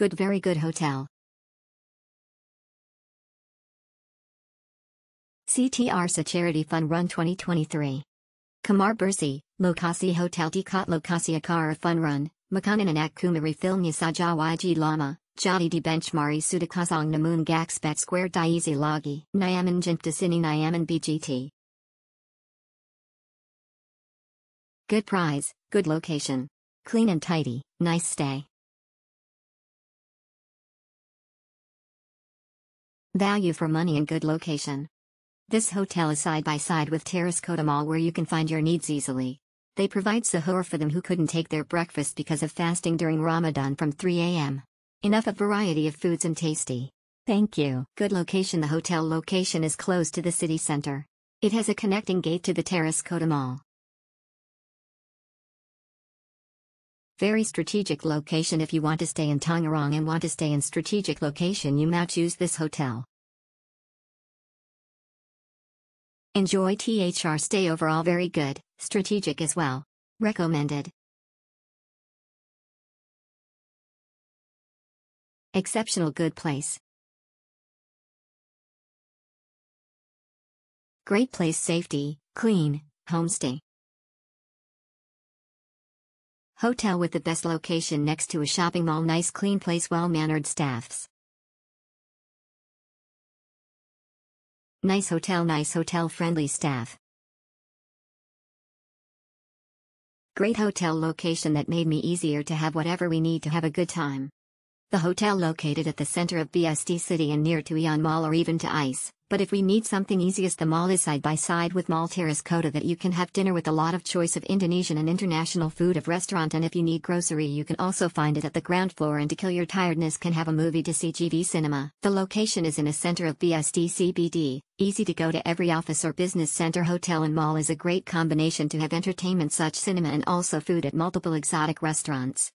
Good, very good hotel. CTR Security Fun Run 2023. Kamar Bersih, Lokasi Hotel Dekat Lokasi Akar Fun Run, Makanan Anak Kumari Filmnya Saja YG Lama, Jadi di Benchmari Sudah Kosong Namun Gakspet Square Diizi Lagi, Nyaman Jenta Sini Nyaman BGT. Good price, good location. Clean and tidy, nice stay. Value for money and good location. This hotel is side by side with Teraskota Mall, where you can find your needs easily. They provide sahur for them who couldn't take their breakfast because of fasting during Ramadan from 3 a.m. Enough a variety of foods and tasty. Thank you. Good location. The hotel location is close to the city center. It has a connecting gate to the Teraskota Mall. Very strategic location. If you want to stay in Tangerang and want to stay in strategic location, you now choose this hotel. Enjoy THR stay overall very good, strategic as well. Recommended. Exceptional good place. Great place safety, clean, homestay. Hotel with the best location next to a shopping mall, nice clean place, well-mannered staffs. Nice hotel friendly staff. Great hotel location that made me easier to have whatever we need to have a good time. The hotel located at the center of BSD City and near to Aeon Mall or even to ICE, but if we need something easiest, the mall is side by side with Mall Teraskota that you can have dinner with a lot of choice of Indonesian and international food of restaurant, and if you need grocery you can also find it at the ground floor, and to kill your tiredness can have a movie to CGV cinema. The location is in a center of BSD CBD, easy to go to every office or business center. Hotel and mall is a great combination to have entertainment such cinema and also food at multiple exotic restaurants.